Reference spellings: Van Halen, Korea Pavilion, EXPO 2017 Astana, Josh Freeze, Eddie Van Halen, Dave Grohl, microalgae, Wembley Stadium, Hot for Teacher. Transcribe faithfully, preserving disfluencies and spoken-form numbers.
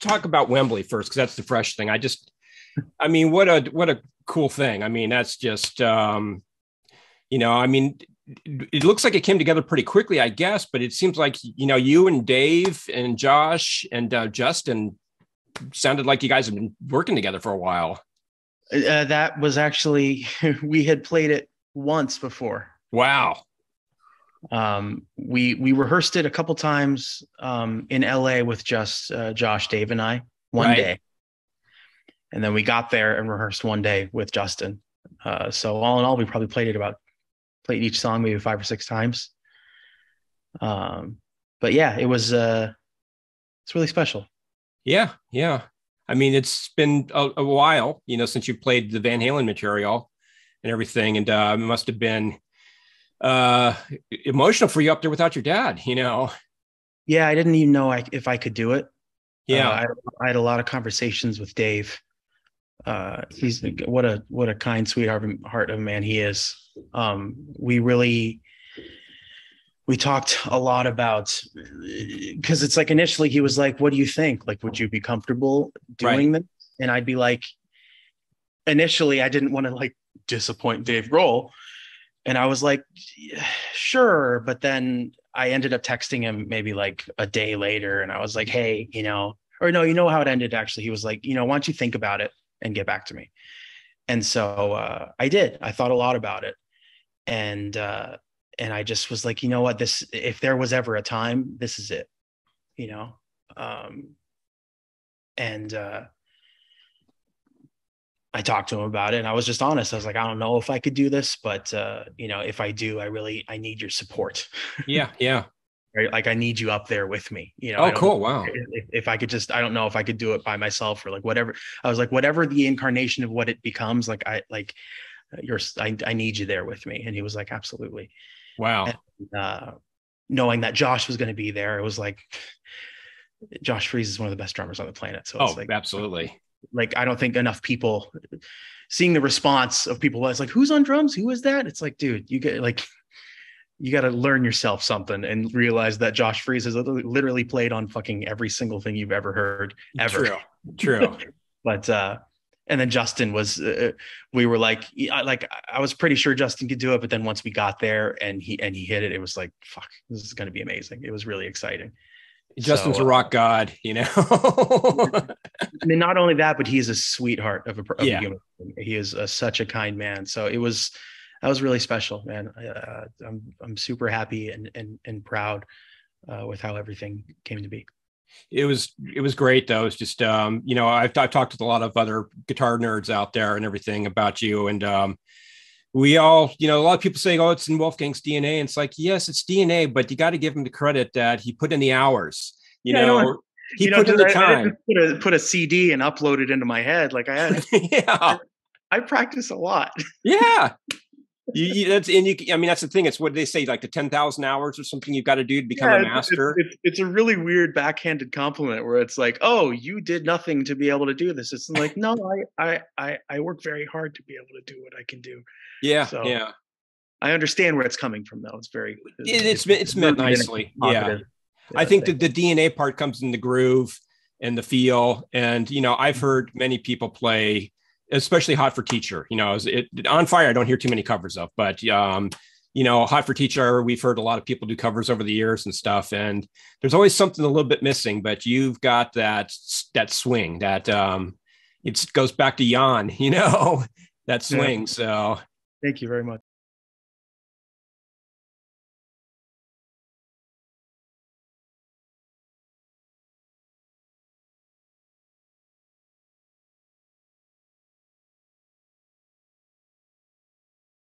talk about Wembley first, because that's the fresh thing. I just, I mean, what a what a cool thing. I mean, that's just, um, you know, I mean, it looks like it came together pretty quickly, I guess, but it seems like, you know, you and Dave and Josh and uh, Justin sounded like you guys have been working together for a while. Uh, that was actually, we had played it once before. Wow. Um, we, we rehearsed it a couple times, um, in L A with just, uh, Josh, Dave, and I one right. day. And then we got there and rehearsed one day with Justin. Uh, so all in all, we probably played it about played each song, maybe five or six times. Um, but yeah, it was, uh, it's really special. Yeah. Yeah. I mean, it's been a, a while, you know, since you played the Van Halen material and everything. And, uh, it must've been, uh, emotional for you up there without your dad, you know? Yeah. I didn't even know I, if I could do it. Yeah. Uh, I, I had a lot of conversations with Dave. Uh, he's what a, what a kind, sweetheart heart of a man he is. Um, we really, we talked a lot about, cause it's like, initially he was like, what do you think? Like, would you be comfortable doing right. this? And I'd be like, initially I didn't want to like disappoint Dave Grohl. And I was like, sure. But then I ended up texting him maybe like a day later. And I was like, hey, you know, or no, you know how it ended. Actually, he was like, you know, why don't you think about it and get back to me? And so uh, I did, I thought a lot about it. And, uh, and I just was like, you know what, this, if there was ever a time, this is it, you know? Um, and uh, I talked to him about it, and I was just honest. I was like, I don't know if I could do this, but uh, you know, if I do, I really, I need your support. Yeah. Yeah. Right? Like I need you up there with me, you know? Oh, cool. Wow. If, if I could just, I don't know if I could do it by myself or like whatever. I was like, whatever the incarnation of what it becomes, like I, like you're, I, I need you there with me. And he was like, absolutely. Wow. And, uh, knowing that Josh was going to be there, it was like, Josh Freeze is one of the best drummers on the planet. So it's oh, like, absolutely. Like, I don't think enough people seeing the response of people was like, who's on drums? Who is that? It's like, dude, you get like, you got to learn yourself something and realize that Josh Freeze has literally played on fucking every single thing you've ever heard ever. True. True. But, uh, and then Justin was, uh, we were like, I, like I was pretty sure Justin could do it, but then once we got there and he and he hit it, it was like, fuck, this is going to be amazing. It was really exciting. Justin's so, a rock god, you know. I mean, not only that, but he is a sweetheart of a, of yeah. a human. He is a, such a kind man. So it was, that was really special, man. Uh, I'm I'm super happy and and and proud uh, with how everything came to be. It was, it was great though. It's just, um, you know, I've, I've talked with a lot of other guitar nerds out there and everything about you. And, um, we all, you know, a lot of people say, oh, it's in Wolfgang's D N A. And it's like, yes, it's D N A, but you got to give him the credit that he put in the hours, you yeah, know, he you put know, in the I, time, I put, a, put a C D and upload it into my head. Like I, had, yeah. I practice a lot. Yeah. You, you, that's and you. I mean, that's the thing. It's what they say, like the ten thousand hours or something. You've got to do to become yeah, a master. It's, it's, it's a really weird backhanded compliment where it's like, "Oh, you did nothing to be able to do this." It's like, no, I, I, I work very hard to be able to do what I can do. Yeah, so yeah. I understand where it's coming from, though. It's very. It's it, it's, it's, it's meant nicely. Yeah, I think that the D N A part comes in the groove and the feel, and you know, I've heard many people play. Especially Hot for Teacher, you know, it, it, on fire. I don't hear too many covers of, but, um, you know, Hot for Teacher, we've heard a lot of people do covers over the years and stuff. And there's always something a little bit missing, but you've got that, that swing that, um, it goes back to Jan, you know, that swing. Yeah. So thank you very much.